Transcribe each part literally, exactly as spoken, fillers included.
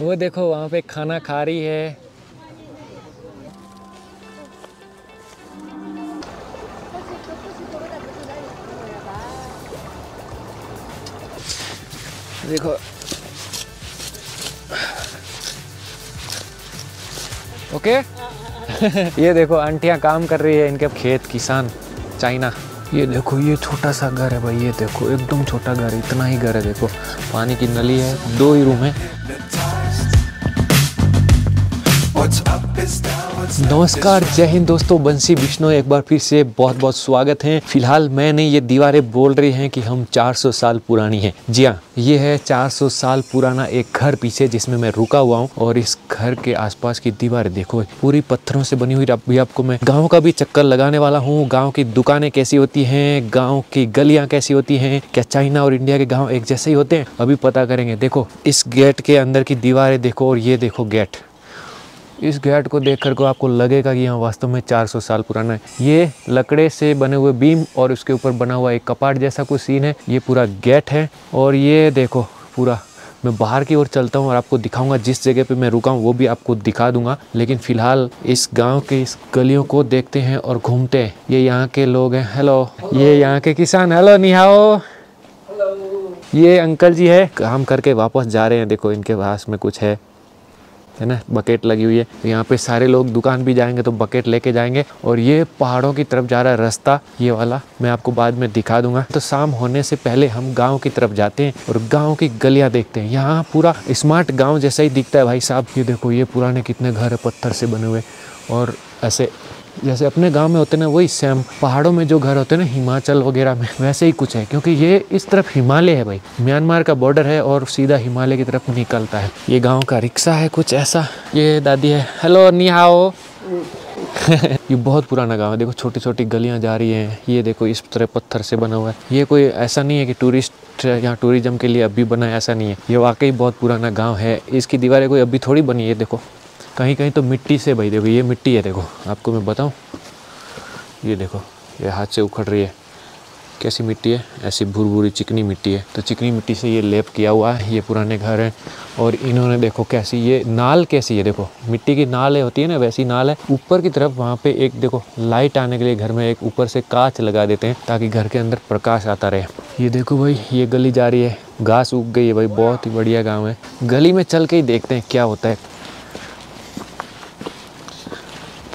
वो देखो वहाँ पे खाना खा रही है। देखो ओके ये देखो आंटियाँ काम कर रही है इनके खेत, किसान चाइना। ये देखो ये छोटा सा घर है भाई, ये देखो एकदम छोटा घर, इतना ही घर है। देखो पानी की नली है, दो ही रूम है। नमस्कार, जय हिंद दोस्तों, बंसी बिश्नोई एक बार फिर से बहुत बहुत स्वागत है। फिलहाल मैं नहीं, ये दीवारें बोल रही हैं कि हम चार सौ साल पुरानी है। जी हाँ, ये है चार सौ साल पुराना एक घर पीछे जिसमें मैं रुका हुआ हूँ, और इस घर के आसपास की दीवारें देखो पूरी पत्थरों से बनी हुई। अभी आपको मैं गाँव का भी चक्कर लगाने वाला हूँ, गाँव की दुकानें कैसी होती है, गाँव की गलियाँ कैसी होती है, क्या चाइना और इंडिया के गाँव एक जैसे ही होते हैं, अभी पता करेंगे। देखो इस गेट के अंदर की दीवारें देखो, और ये देखो गेट। इस गेट को देखकर को आपको लगेगा कि यह वास्तव में चार सौ साल पुराना है। ये लकड़े से बने हुए बीम और उसके ऊपर बना हुआ एक कपाट जैसा कुछ सीन है। ये पूरा गेट है, और ये देखो पूरा, मैं बाहर की ओर चलता हूँ और आपको दिखाऊंगा। जिस जगह पे मैं रुका हूँ वो भी आपको दिखा दूंगा, लेकिन फिलहाल इस गांव के इस गलियों को देखते हैं और घूमते हैं। ये यहाँ के लोग हैं, हेलो, ये यहाँ के किसान, हेलो निहाओ। ये अंकल जी है, काम करके वापस जा रहे हैं। देखो इनके पास में कुछ है है ना, बकेट लगी हुई है। यहाँ पे सारे लोग दुकान भी जाएंगे तो बकेट लेके जाएंगे। और ये पहाड़ों की तरफ जा रहा है रास्ता, ये वाला मैं आपको बाद में दिखा दूंगा। तो शाम होने से पहले हम गांव की तरफ जाते हैं और गांव की गलियां देखते हैं। यहाँ पूरा स्मार्ट गांव जैसा ही दिखता है भाई साहब। ये देखो ये पुराने कितने घर है, पत्थर से बने हुए, और ऐसे जैसे अपने गांव में होते ना वही सेम पहाड़ों में जो घर होते हैं ना हिमाचल वगैरह में, वैसे ही कुछ है। क्योंकि ये इस तरफ हिमालय है भाई, म्यांमार का बॉर्डर है और सीधा हिमालय की तरफ निकलता है। ये गांव का रिक्शा है कुछ ऐसा। ये दादी है, हेलो निहाओ ये बहुत पुराना गांव है। देखो छोटी छोटी गलियां जा रही हैं। ये देखो इस तरह पत्थर से बना हुआ है। ये कोई ऐसा नहीं है कि टूरिस्ट यहाँ टूरिज्म के लिए अभी बना है, ऐसा नहीं है। ये वाकई बहुत पुराना गाँव है। इसकी दीवारें कोई अभी थोड़ी बनी है, देखो कहीं कहीं तो मिट्टी से। भाई देखो ये मिट्टी है, देखो आपको मैं बताऊं, ये देखो ये हाथ से उखड़ रही है। कैसी मिट्टी है, ऐसी भूर-भूरी चिकनी मिट्टी है, तो चिकनी मिट्टी से ये लेप किया हुआ है। ये पुराने घर है, और इन्होंने देखो कैसी ये नाल कैसी है, देखो मिट्टी की नालें होती है ना वैसी नाल है। ऊपर की तरफ वहाँ पे एक देखो लाइट आने के लिए घर में एक ऊपर से कांच लगा देते हैं ताकि घर के अंदर प्रकाश आता रहे। ये देखो भाई ये गली जा रही है, घास उग गई है भाई, बहुत ही बढ़िया गाँव है। गली में चल के ही देखते हैं क्या होता है,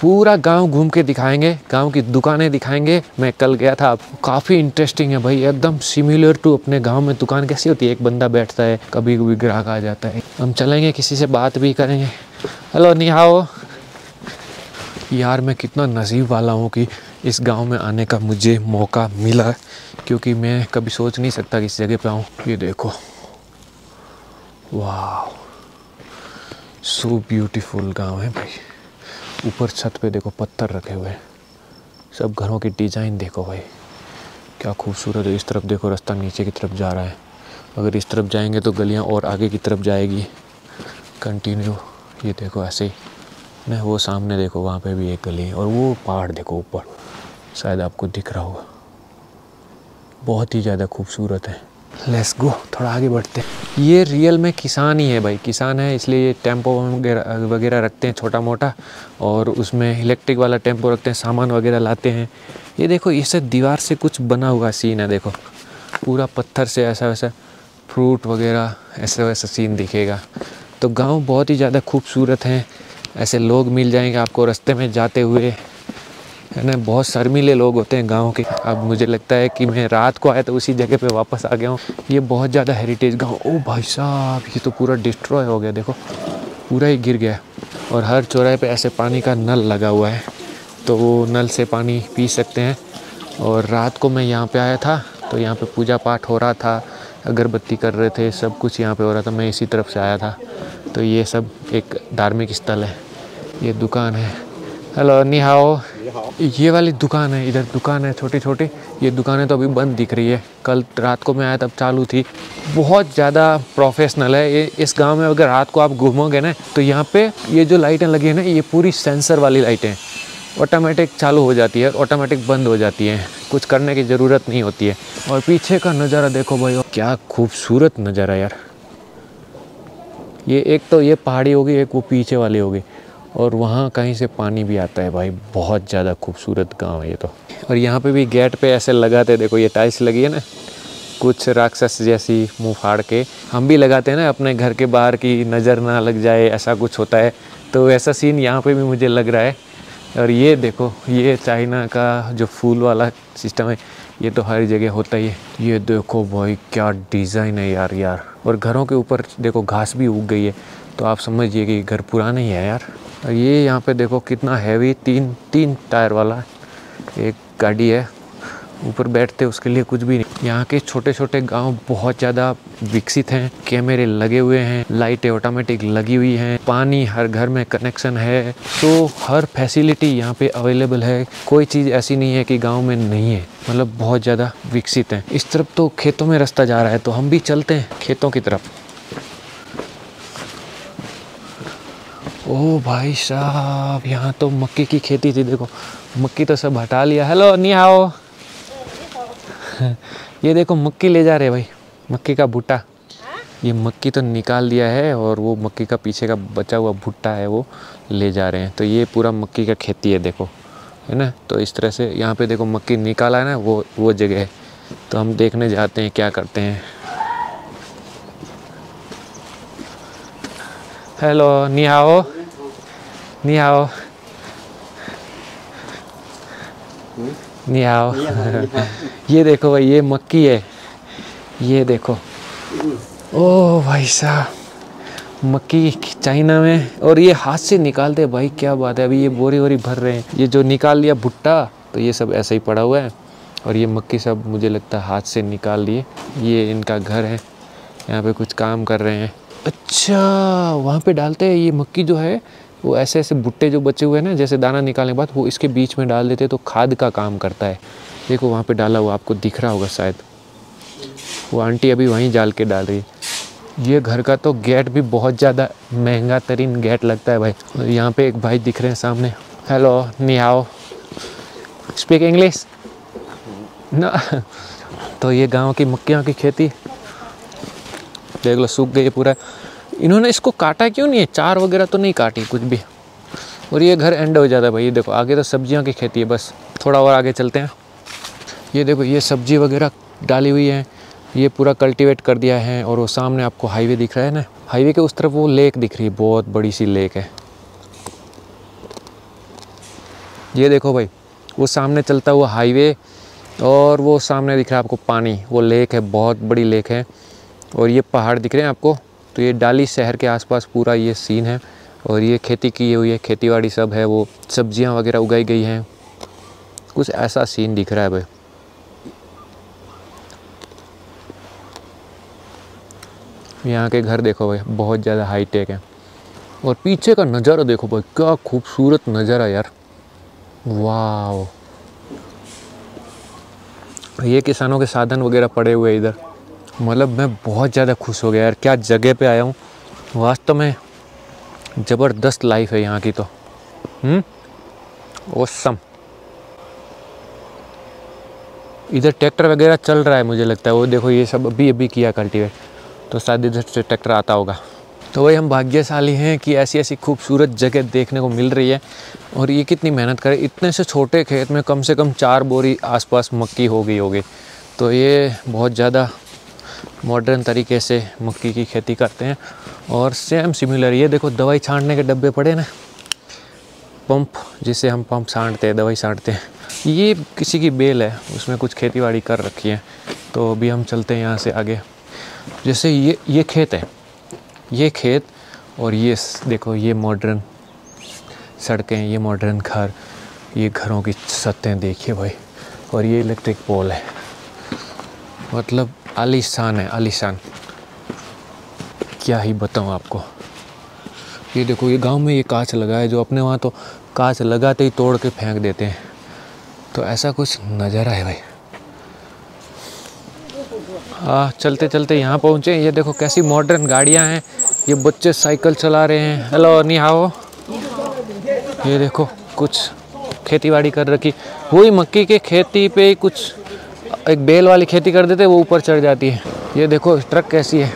पूरा गांव घूम के दिखाएंगे, गांव की दुकानें दिखाएंगे। मैं कल गया था, काफ़ी इंटरेस्टिंग है भाई, एकदम सिमिलर टू अपने गांव में दुकान कैसी होती है, एक बंदा बैठता है, कभी कभी ग्राहक आ जाता है। हम चलेंगे, किसी से बात भी करेंगे। हेलो निहाओ। यार मैं कितना नसीब वाला हूँ कि इस गांव में आने का मुझे मौका मिला, क्योंकि मैं कभी सोच नहीं सकता कि इस जगह पर आऊँ। ये देखो वाह, सो ब्यूटीफुल गाँव है भाई। ऊपर छत पे देखो पत्थर रखे हुए हैं, सब घरों की डिज़ाइन देखो भाई क्या खूबसूरत है। इस तरफ देखो रास्ता नीचे की तरफ जा रहा है, अगर इस तरफ जाएंगे तो गलियां और आगे की तरफ जाएगी कंटिन्यू। ये देखो ऐसे ही ना, वो सामने देखो वहाँ पे भी एक गली, और वो पहाड़ देखो ऊपर, शायद आपको दिख रहा होगा, बहुत ही ज़्यादा खूबसूरत है। लेट्स गो, थोड़ा आगे बढ़ते हैं। ये रियल में किसान ही है भाई, किसान है इसलिए ये टेम्पो वगैरह वगैरह रखते हैं छोटा मोटा, और उसमें इलेक्ट्रिक वाला टेम्पो रखते हैं, सामान वगैरह लाते हैं। ये देखो इससे दीवार से कुछ बना हुआ सीन है, देखो पूरा पत्थर से ऐसा वैसा फ्रूट वगैरह ऐसा वैसा सीन दिखेगा। तो गाँव बहुत ही ज़्यादा खूबसूरत है, ऐसे लोग मिल जाएंगे आपको रास्ते में जाते हुए, है ना, बहुत शर्मीले लोग होते हैं गाँव के। अब मुझे लगता है कि मैं रात को आया तो उसी जगह पे वापस आ गया हूँ। ये बहुत ज़्यादा हेरिटेज गाँव। ओ भाई साहब ये तो पूरा डिस्ट्रॉय हो गया, देखो पूरा ही गिर गया, और हर चौराहे पे ऐसे पानी का नल लगा हुआ है, तो वो नल से पानी पी सकते हैं। और रात को मैं यहाँ पर आया था तो यहाँ पर पूजा पाठ हो रहा था, अगरबत्ती कर रहे थे, सब कुछ यहाँ पर हो रहा था। मैं इसी तरफ से आया था, तो ये सब एक धार्मिक स्थल है। ये दुकान है, हेलो निहाओ। ये वाली दुकान है, इधर दुकान है छोटी छोटी, ये दुकानें तो अभी बंद दिख रही है, कल रात को मैं आया तब चालू थी। बहुत ज़्यादा प्रोफेशनल है ये, इस गांव में अगर रात को आप घूमोगे ना तो यहाँ पे ये जो लाइटें लगी है ना, ये पूरी सेंसर वाली लाइटें, ऑटोमेटिक चालू हो जाती है, ऑटोमेटिक बंद हो जाती है, कुछ करने की ज़रूरत नहीं होती है। और पीछे का नज़ारा देखो भाई, क्या खूबसूरत नज़ारा यार, ये एक तो ये पहाड़ी होगी, एक वो पीछे वाली होगी, और वहाँ कहीं से पानी भी आता है। भाई बहुत ज़्यादा खूबसूरत गांव है ये तो। और यहाँ पे भी गेट पे ऐसे लगाते, देखो ये टाइल्स लगी है ना, कुछ राक्षस जैसी मुँह फाड़ के। हम भी लगाते हैं ना अपने घर के बाहर की नज़र ना लग जाए, ऐसा कुछ होता है, तो ऐसा सीन यहाँ पे भी मुझे लग रहा है। और ये देखो ये चाइना का जो फूल वाला सिस्टम है ये तो हर जगह होता ही है। ये देखो भाई क्या डिज़ाइन है यार यार और घरों के ऊपर देखो घास भी उग गई है, तो आप समझिए कि घर पुराना ही है यार। और ये यहाँ पे देखो कितना हैवी, तीन तीन टायर वाला एक गाड़ी है, ऊपर बैठते उसके लिए कुछ भी नहीं। यहाँ के छोटे छोटे गांव बहुत ज़्यादा विकसित हैं, कैमरे लगे हुए हैं, लाइटें ऑटोमेटिक लगी हुई हैं, पानी हर घर में कनेक्शन है, तो हर फैसिलिटी यहाँ पे अवेलेबल है। कोई चीज़ ऐसी नहीं है कि गांव में नहीं है, मतलब बहुत ज़्यादा विकसित हैं। इस तरफ तो खेतों में रास्ता जा रहा है, तो हम भी चलते हैं खेतों की तरफ। ओ भाई साहब, यहाँ तो मक्की की खेती थी, देखो मक्की तो सब हटा लिया। हेलो निहाओ। ये देखो मक्की ले जा रहे भाई, मक्की का भुट्टा। ये मक्की तो निकाल दिया है और वो मक्की का पीछे का बचा हुआ भुट्टा है वो ले जा रहे हैं। तो ये पूरा मक्की का खेती है देखो, है ना। तो इस तरह से यहाँ पे देखो मक्की निकाला है ना, वो वो जगह है। तो हम देखने जाते हैं क्या करते हैं। हेलो निहाओ निहाओ निहाओ। ये देखो भाई ये मक्की है, ये देखो। ओ भाई साहब मक्की चाइना में, और ये हाथ से निकालते भाई, क्या बात है। अभी ये बोरी वोरी भर रहे हैं। ये जो निकाल लिया भुट्टा तो ये सब ऐसे ही पड़ा हुआ है, और ये मक्की सब मुझे लगता है हाथ से निकाल लिए। ये इनका घर है, यहाँ पे कुछ काम कर रहे हैं। अच्छा वहाँ पे डालते हैं ये मक्की जो है वो, ऐसे ऐसे भुट्टे जो बचे हुए हैं ना, जैसे दाना निकालने के बाद वो इसके बीच में डाल देते, तो खाद का काम करता है। देखो वहाँ पे डाला हुआ आपको दिख रहा होगा शायद, वो आंटी अभी वहीं जाल के डाल रही है। ये घर का तो गेट भी बहुत ज़्यादा महंगा तरीन गेट लगता है भाई। यहाँ पे एक भाई दिख रहे हैं सामने। हेलो निहाओ, स्पीक इंग्लिश ना। तो ये गाँव की मक्कियों की खेती देख लो, सूख गई पूरा। इन्होंने इसको काटा क्यों नहीं है, चार वगैरह तो नहीं काटी कुछ भी। और ये घर एंड हो जाता है भाई। ये देखो आगे तो सब्जियों की खेती है, बस थोड़ा और आगे चलते हैं। ये देखो ये सब्जी वगैरह डाली हुई है, ये पूरा कल्टीवेट कर दिया है। और वो सामने आपको हाईवे दिख रहा है ना, हाईवे के उस तरफ वो लेक दिख रही है, बहुत बड़ी सी लेक है। ये देखो भाई वो सामने चलता हुआ हाईवे, और वो सामने दिख रहा है आपको पानी, वो लेक है, बहुत बड़ी लेक है। और ये पहाड़ दिख रहे हैं आपको। तो ये डाली शहर के आसपास पूरा ये सीन है, और ये खेती की हुई है, खेतीबाड़ी सब है, वो सब्जियां वगैरह उगाई गई हैं, कुछ ऐसा सीन दिख रहा है भाई। यहाँ के घर देखो भाई बहुत ज़्यादा हाईटेक है। और पीछे का नज़ारा देखो भाई, क्या खूबसूरत नज़ारा यार, वाह। ये किसानों के साधन वगैरह पड़े हुए इधर, मतलब मैं बहुत ज़्यादा खुश हो गया यार, क्या जगह पे आया हूँ। वास्तव में ज़बरदस्त लाइफ है यहाँ की तो, हम ओसम। इधर ट्रैक्टर वगैरह चल रहा है मुझे लगता है, वो देखो ये सब अभी अभी किया कल्टीवेट, तो शायद इधर से ट्रैक्टर आता होगा। तो वही हम भाग्यशाली हैं कि ऐसी ऐसी खूबसूरत जगह देखने को मिल रही है। और ये कितनी मेहनत करे, इतने से छोटे खेत में कम से कम चार बोरी आसपास मक्की हो गई होगी। तो ये बहुत ज़्यादा मॉडर्न तरीके से मक्की की खेती करते हैं। और सेम सिमिलर ये देखो दवाई छांटने के डब्बे पड़े ना, पंप, जिसे हम पंप छांटते हैं, दवाई छांटते हैं। ये किसी की बेल है, उसमें कुछ खेतीबाड़ी कर रखी है। तो अभी हम चलते हैं यहाँ से आगे। जैसे ये ये खेत है, ये खेत, और ये देखो ये मॉडर्न सड़कें, ये मॉडर्न घर, ये घरों की छतें देखिए भाई। और ये इलेक्ट्रिक पोल है, मतलब आलीशान है, आलीशान, क्या ही बताऊं आपको। ये देखो ये गांव में ये कांच लगा है, जो अपने वहाँ तो कांच लगाते ही तोड़ के फेंक देते हैं, तो ऐसा कुछ नज़ारा है भाई। हाँ चलते चलते यहाँ पहुँचे। ये देखो कैसी मॉडर्न गाड़ियाँ हैं, ये बच्चे साइकिल चला रहे हैं। हेलो निहाओ। ये देखो कुछ खेतीबाड़ी कर रखी, वही मक्की के खेती पे कुछ एक बेल वाली खेती कर देते, वो ऊपर चढ़ जाती है। ये देखो ट्रक कैसी है,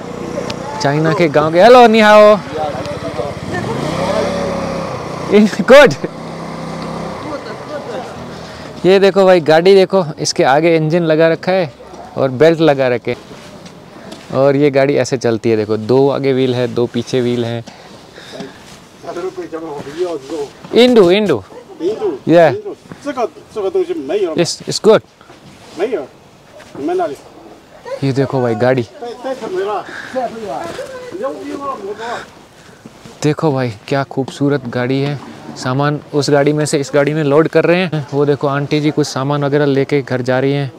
चाइना के गांव के। हेलो निहाओ, गुड। ये देखो भाई गाड़ी देखो, इसके आगे इंजन लगा रखा है और बेल्ट लगा रखे, और ये गाड़ी ऐसे चलती है। देखो दो आगे व्हील है, दो पीछे व्हील है। इंडू इंडू ये इस इस गुड। ये देखो भाई गाड़ी, देखो भाई क्या खूबसूरत गाड़ी है। सामान उस गाड़ी में से इस गाड़ी में लोड कर रहे हैं। वो देखो आंटी जी कुछ सामान वगैरह लेके घर जा रही हैं।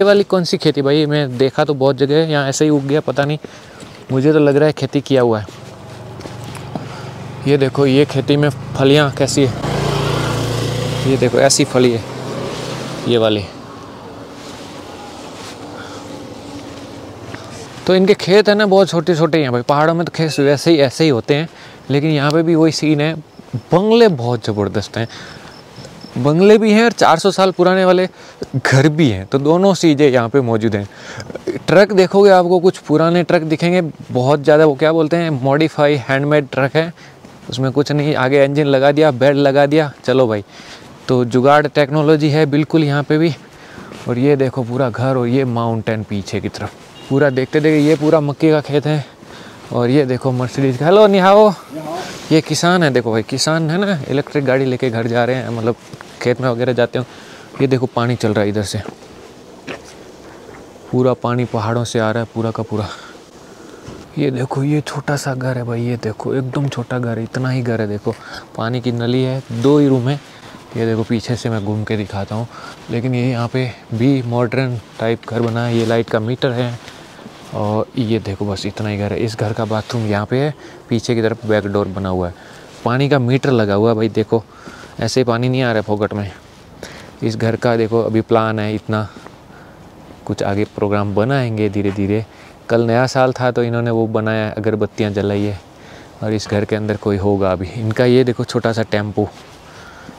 ये वाली कौन सी खेती भाई? मैं देखा तो बहुत जगह है, यहाँ ऐसे ही उग गया, पता नहीं। मुझे तो लग रहा है खेती किया हुआ है। ये देखो ये खेती में फलियाँ कैसी है, ये देखो ऐसी फली है ये वाली। तो इनके खेत है ना बहुत छोटे छोटे हैं भाई। पहाड़ों में तो खेत वैसे ही ऐसे ही होते हैं, लेकिन यहाँ पे भी वही सीन है। बंगले बहुत ज़बरदस्त हैं, बंगले भी हैं और चार सौ साल पुराने वाले घर भी हैं। तो दोनों चीज़ें यहाँ पे मौजूद हैं। ट्रक देखोगे आपको, कुछ पुराने ट्रक दिखेंगे बहुत ज़्यादा, वो क्या बोलते हैं, मॉडिफाई हैंडमेड ट्रक है। उसमें कुछ नहीं, आगे इंजन लगा दिया, बेल्ट लगा दिया, चलो भाई। तो जुगाड़ टेक्नोलॉजी है बिल्कुल यहाँ पर भी। और ये देखो पूरा घर, और ये माउंटेन पीछे की तरफ पूरा देखते देखते। ये पूरा मक्के का खेत है, और ये देखो मर्सिडीज का। हेलो निहाओ। ये किसान है, देखो भाई किसान है ना, इलेक्ट्रिक गाड़ी लेके घर जा रहे हैं, मतलब खेत में वगैरह जाते हो। ये देखो पानी चल रहा है इधर से, पूरा पानी पहाड़ों से आ रहा है पूरा का पूरा। ये देखो ये छोटा सा घर है भाई, ये देखो एकदम छोटा घर है, इतना ही घर है। देखो पानी की नली है, दो ही रूम है। ये देखो पीछे से मैं घूम के दिखाता हूँ। लेकिन ये यहाँ पे भी मॉडर्न टाइप घर बना है। ये लाइट का मीटर है, और ये देखो बस इतना ही घर है। इस घर का बाथरूम यहाँ पे है, पीछे की तरफ बैक डोर बना हुआ है। पानी का मीटर लगा हुआ है भाई, देखो ऐसे पानी नहीं आ रहा है फोकट में। इस घर का देखो अभी प्लान है इतना, कुछ आगे प्रोग्राम बनाएंगे धीरे धीरे। कल नया साल था तो इन्होंने वो बनाया, अगरबत्तियाँ जलाई है, और इस घर के अंदर कोई होगा अभी। इनका ये देखो छोटा सा टेम्पो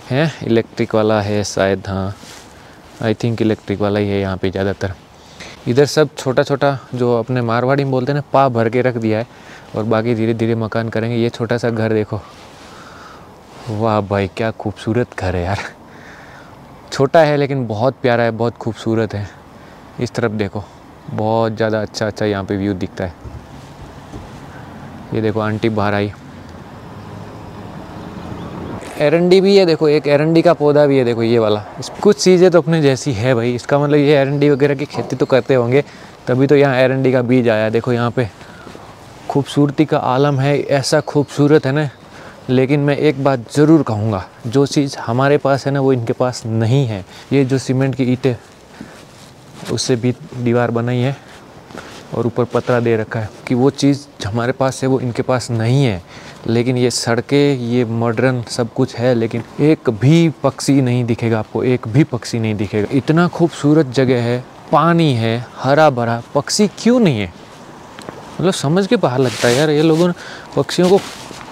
है, इलेक्ट्रिक वाला है शायद, हाँ आई थिंक इलेक्ट्रिक वाला ही है यहाँ पे ज़्यादातर। इधर सब छोटा छोटा जो अपने मारवाड़ी में बोलते हैं ना, पा भर के रख दिया है, और बाकी धीरे धीरे मकान करेंगे। ये छोटा सा घर देखो, वाह भाई क्या खूबसूरत घर है यार। छोटा है लेकिन बहुत प्यारा है, बहुत खूबसूरत है। इस तरफ देखो बहुत ज़्यादा अच्छा अच्छा यहाँ पे व्यू दिखता है। ये देखो आंटी बाहर आई। एरंडी भी है देखो, एक एरंडी का पौधा भी है देखो, ये वाला। इस कुछ चीज़ें तो अपने जैसी है भाई। इसका मतलब ये एरंडी वगैरह की खेती तो करते होंगे, तभी तो यहाँ एरंडी का बीज आया। देखो यहाँ पे खूबसूरती का आलम है, ऐसा खूबसूरत है ना। लेकिन मैं एक बात ज़रूर कहूँगा, जो चीज़ हमारे पास है ना वो इनके पास नहीं है। ये जो सीमेंट की ईंटें, उससे भी दीवार बनाई है और ऊपर पतरा दे रखा है, कि वो चीज़ हमारे पास है वो इनके पास नहीं है। लेकिन ये सड़कें, ये मॉडर्न सब कुछ है, लेकिन एक भी पक्षी नहीं दिखेगा आपको, एक भी पक्षी नहीं दिखेगा। इतना खूबसूरत जगह है, पानी है, हरा भरा, पक्षी क्यों नहीं है? मतलब समझ के बाहर लगता है यार, ये लोगों ने पक्षियों को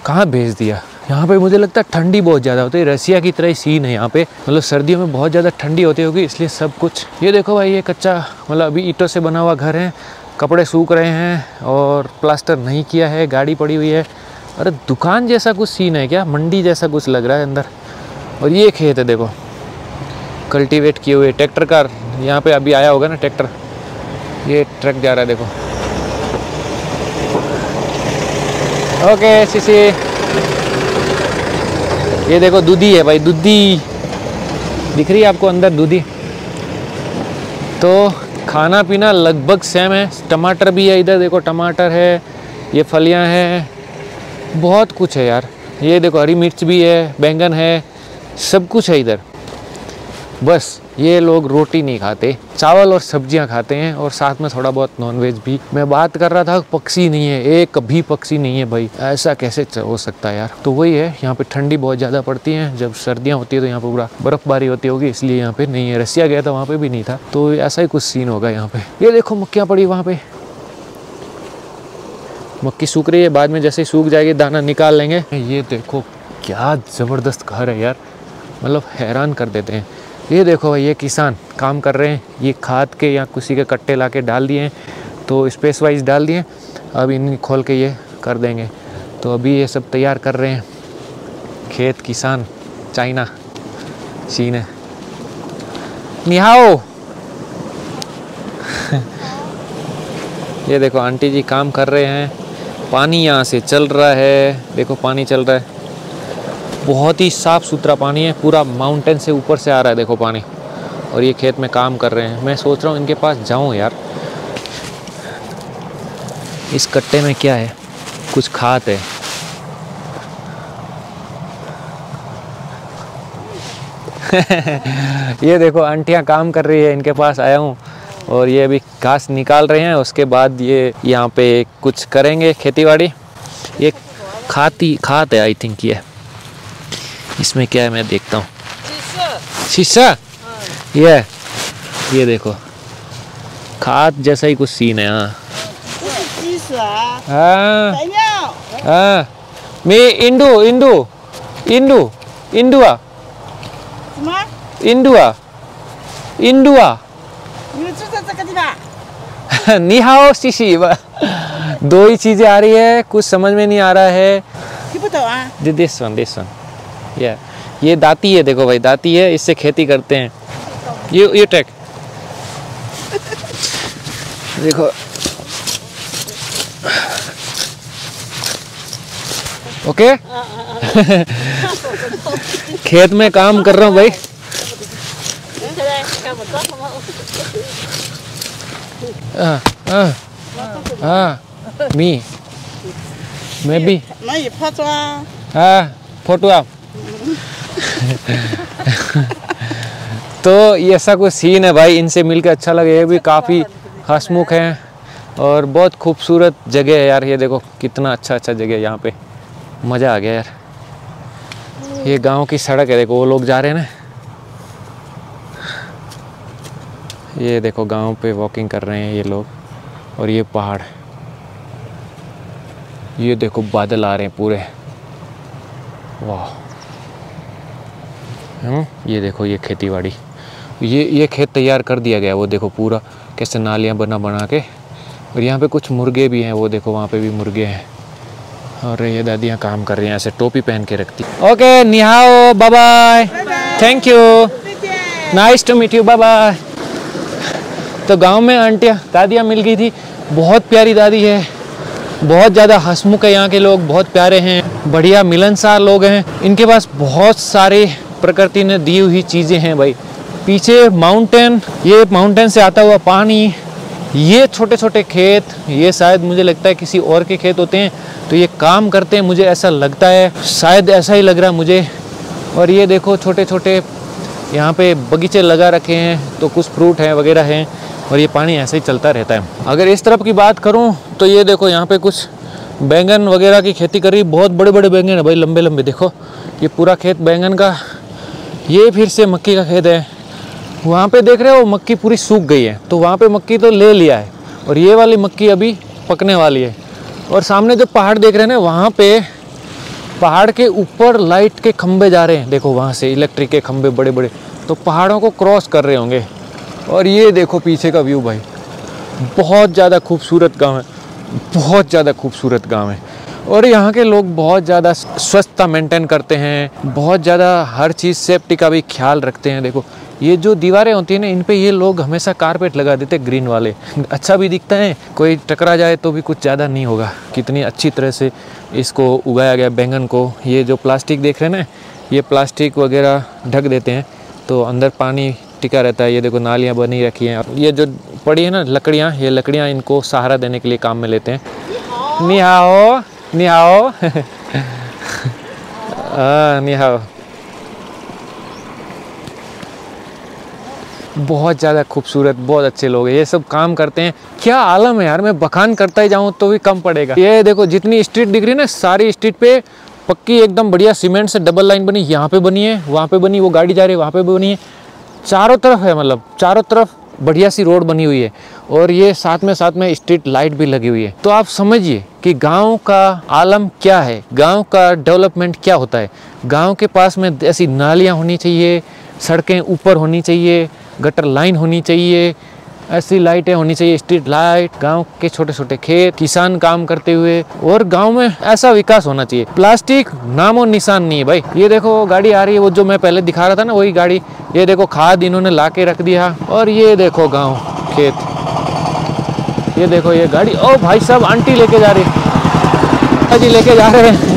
कहाँ भेज दिया। यहाँ पे मुझे लगता है ठंडी बहुत ज़्यादा होती है, रसिया की तरह ही सीन है यहाँ पे। मतलब सर्दियों में बहुत ज़्यादा ठंडी होती होगी, इसलिए सब कुछ। ये देखो भाई ये कच्चा, मतलब अभी ईंटों से बना हुआ घर है, कपड़े सूख रहे हैं और प्लास्टर नहीं किया है, गाड़ी पड़ी हुई है। अरे दुकान जैसा कुछ सीन है क्या, मंडी जैसा कुछ लग रहा है अंदर। और ये खेत है देखो, कल्टीवेट किए हुए। ट्रैक्टर का यहाँ पे अभी आया होगा ना ट्रैक्टर, ये ट्रक जा रहा है देखो। ओके सीसी। ये देखो दूधी है भाई, दूधी दिख रही है आपको अंदर, दूधी। तो खाना पीना लगभग सेम है। टमाटर भी है इधर देखो, टमाटर है, ये फलियाँ हैं, बहुत कुछ है यार। ये देखो हरी मिर्च भी है, बैंगन है, सब कुछ है इधर। बस ये लोग रोटी नहीं खाते, चावल और सब्जियां खाते हैं, और साथ में थोड़ा बहुत नॉनवेज भी। मैं बात कर रहा था पक्षी नहीं है, एक भी पक्षी नहीं है भाई, ऐसा कैसे हो सकता है यार। तो वही है, यहाँ पे ठंडी बहुत ज़्यादा पड़ती है। जब सर्दियाँ होती है तो यहाँ पर पूरा बर्फबारी होती होगी, इसलिए यहाँ पे नहीं है। रसिया गया था वहाँ पर भी नहीं था, तो ऐसा ही कुछ सीन होगा यहाँ पर। ये देखो मक्कियाँ पड़ी वहाँ पर, मक्की सूख रही है, बाद में जैसे ही सूख जाएगी दाना निकाल लेंगे। ये देखो क्या ज़बरदस्त घर है यार, मतलब हैरान कर देते हैं। ये देखो भाई ये किसान काम कर रहे हैं, ये खाद के या किसी के कट्टे लाके डाल दिए हैं, तो स्पेस वाइज डाल दिए हैं। अब इन खोल के ये कर देंगे। तो अभी ये सब तैयार कर रहे हैं। खेत किसान चाइना चीन है। निहाओ ये देखो आंटी जी काम कर रहे हैं। पानी यहाँ से चल रहा है, देखो पानी चल रहा है, बहुत ही साफ़ सुथरा पानी है, पूरा माउंटेन से ऊपर से आ रहा है देखो पानी। और ये खेत में काम कर रहे हैं। मैं सोच रहा हूँ इनके पास जाऊँ यार। इस कट्टे में क्या है, कुछ खाद है। ये देखो आंटियाँ काम कर रही है, इनके पास आया हूँ। और ये अभी घास निकाल रहे हैं, उसके बाद ये यहाँ पे कुछ करेंगे खेतीबाड़ी। ये खाती खाद है आई थिंक। ये इसमें क्या है मैं देखता हूँ। शीशा ये ये देखो खाद जैसा ही कुछ सीन है। हाँ हाँ हाँ मैं इंडू इंडू इंडू इंडुआ इंडुआ इंडुआ निहाओ शीशी। दो ही चीजें आ रही है, कुछ समझ में नहीं आ रहा है। दिस वन दिस वन ये ये दाती है, देखो भाई दाती है, इससे खेती करते हैं। ये ये टेक देखो। ओके खेत में काम कर रहा हूँ भाई। हाँ हाँ हाँ मी मैं भी हाँ फोटो आप। तो ये ऐसा कुछ सीन है भाई। इनसे मिलकर अच्छा लगे, ये भी काफ़ी हंसमुख हैं और बहुत खूबसूरत जगह है यार। ये देखो कितना अच्छा अच्छा जगह है, यहाँ पे मज़ा आ गया यार। ये गांव की सड़क है, देखो वो लोग जा रहे हैं ना। ये देखो गांव पे वॉकिंग कर रहे हैं ये लोग। और ये पहाड़, ये देखो बादल आ रहे हैं पूरे। वाह हम। ये देखो ये खेतीबाड़ी, ये ये खेत तैयार कर दिया गया है। वो देखो पूरा कैसे नालियाँ बना बना के। और यहाँ पे कुछ मुर्गे भी हैं, वो देखो वहाँ पे भी मुर्गे हैं। और ये दादियाँ काम कर रही हैं, ऐसे टोपी पहन के रखती। ओके निहाओ bye bye, thank you, nice to meet you, bye bye. तो गाँव में आंटियाँ दादियाँ मिल गई थी। बहुत प्यारी दादी है, बहुत ज़्यादा हंसमुख है। यहाँ के लोग बहुत प्यारे हैं, बढ़िया मिलनसार लोग हैं। इनके पास बहुत सारे प्रकृति ने दी हुई चीज़ें हैं भाई। पीछे माउंटेन, ये माउंटेन से आता हुआ पानी, ये छोटे छोटे खेत, ये शायद मुझे लगता है किसी और के खेत होते हैं। तो ये काम करते हैं, मुझे ऐसा लगता है, शायद ऐसा ही लग रहा है मुझे। और ये देखो छोटे छोटे यहाँ पे बगीचे लगा रखे हैं, तो कुछ फ्रूट हैं वगैरह हैं। और ये पानी ऐसे ही चलता रहता है। अगर इस तरफ की बात करूँ तो ये देखो यहाँ पे कुछ बैंगन वगैरह की खेती कर रही। बहुत बड़े बड़े बैंगन है भाई, लंबे लंबे। देखो ये पूरा खेत बैंगन का। ये फिर से मक्की का खेत है, वहाँ पे देख रहे हो मक्की पूरी सूख गई है, तो वहाँ पे मक्की तो ले लिया है। और ये वाली मक्की अभी पकने वाली है। और सामने जो पहाड़ देख रहे हैं ना, वहाँ पे पहाड़ के ऊपर लाइट के खंभे जा रहे हैं। देखो वहाँ से इलेक्ट्रिक के खंभे बड़े बड़े, तो पहाड़ों को क्रॉस कर रहे होंगे। और ये देखो पीछे का व्यू भाई, बहुत ज़्यादा खूबसूरत गाँव है, बहुत ज़्यादा खूबसूरत गाँव है। और यहाँ के लोग बहुत ज़्यादा स्वच्छता मेंटेन करते हैं, बहुत ज़्यादा हर चीज़ सेफ्टी का भी ख्याल रखते हैं। देखो ये जो दीवारें होती हैं ना, इन पे ये लोग हमेशा कारपेट लगा देते हैं ग्रीन वाले। अच्छा भी दिखता है, कोई टकरा जाए तो भी कुछ ज़्यादा नहीं होगा। कितनी अच्छी तरह से इसको उगाया गया बैंगन को। ये जो प्लास्टिक देख रहे हैं ना, ये प्लास्टिक वगैरह ढक देते हैं, तो अंदर पानी टिका रहता है। ये देखो नालियाँ बनी रखी हैं। ये जो पड़ी है ना लकड़ियाँ, ये लकड़ियाँ इनको सहारा देने के लिए काम में लेते हैं। निहाओ निहाओ हाँ निहाओ। बहुत ज़्यादा खूबसूरत, बहुत अच्छे लोग हैं, ये सब काम करते हैं। क्या आलम है यार, मैं बखान करता ही जाऊँ तो भी कम पड़ेगा। ये देखो जितनी स्ट्रीट दिख रही है ना, सारी स्ट्रीट पे पक्की एकदम बढ़िया सीमेंट से डबल लाइन बनी। यहाँ पे बनी है, वहाँ पे बनी, वो गाड़ी जा रही है, वहाँ पे बनी है। चारों तरफ है, मतलब चारों तरफ बढ़िया सी रोड बनी हुई है। और ये साथ में साथ में स्ट्रीट लाइट भी लगी हुई है। तो आप समझिए कि गांव का आलम क्या है, गांव का डेवलपमेंट क्या होता है। गांव के पास में ऐसी नालियाँ होनी चाहिए, सड़कें ऊपर होनी चाहिए, गटर लाइन होनी चाहिए, ऐसी लाइटें होनी चाहिए, स्ट्रीट लाइट, गांव के छोटे छोटे खेत, किसान काम करते हुए, और गांव में ऐसा विकास होना चाहिए। प्लास्टिक नामो निशान नहीं है भाई। ये देखो गाड़ी आ रही है, वो जो मैं पहले दिखा रहा था ना वही गाड़ी। ये देखो खाद इन्होंने ला के रख दिया, और ये देखो गाँव खेत, ये देखो ये गाड़ी। ओ भाई साहब आंटी लेके जा रही है, जी लेके जा रहे हैं।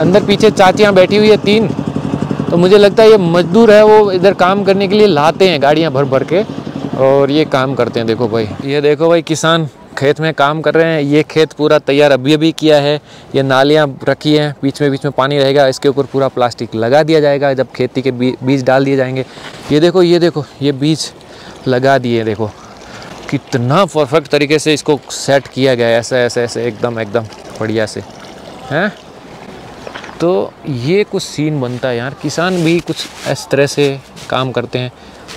अंदर पीछे चाचियाँ बैठी हुई है तीन, तो मुझे लगता है ये मजदूर है, वो इधर काम करने के लिए लाते हैं गाड़ियाँ भर भर के, और ये काम करते हैं। देखो भाई, ये देखो भाई किसान खेत में काम कर रहे हैं। ये खेत पूरा तैयार अभी अभी किया है। ये नालियाँ रखी हैं, बीच में बीच में पानी रहेगा, इसके ऊपर पूरा प्लास्टिक लगा दिया जाएगा जब खेती के बीज डाल दिए जाएंगे। ये देखो ये देखो ये बीज लगा दिए, देखो कितना परफेक्ट तरीके से इसको सेट किया गया है, ऐसे ऐसे ऐसे एकदम एकदम बढ़िया से हैं। तो ये कुछ सीन बनता है यार, किसान भी कुछ इस तरह से काम करते हैं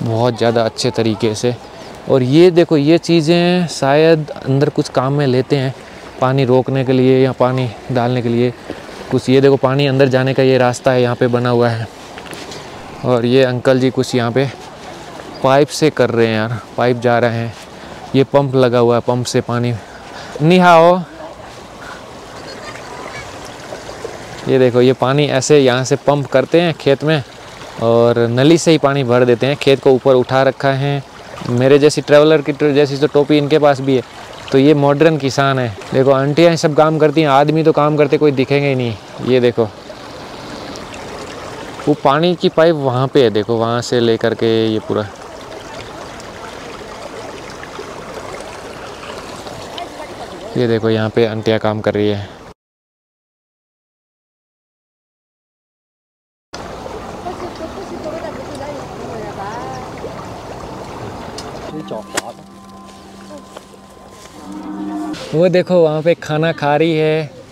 बहुत ज़्यादा अच्छे तरीके से। और ये देखो ये चीज़ें शायद अंदर कुछ काम में लेते हैं, पानी रोकने के लिए या पानी डालने के लिए कुछ। ये देखो पानी अंदर जाने का ये रास्ता है यहाँ पे बना हुआ है, और ये अंकल जी कुछ यहाँ पे पाइप से कर रहे हैं यार, पाइप जा रहे हैं। ये पंप लगा हुआ है, पंप से पानी। निहाओ, ये देखो ये पानी ऐसे यहाँ से पंप करते हैं खेत में, और नली से ही पानी भर देते हैं। खेत को ऊपर उठा रखा है। मेरे जैसी ट्रैवलर की जैसी तो टोपी इनके पास भी है, तो ये मॉडर्न किसान है। देखो आंटियाँ सब काम करती हैं, आदमी तो काम करते कोई दिखेंगे ही नहीं। ये देखो वो पानी की पाइप वहाँ पे है, देखो वहाँ से ले करके ये पूरा। ये देखो यहाँ पे आंटियाँ काम कर रही है। वो देखो वहाँ पे खाना खा रही है।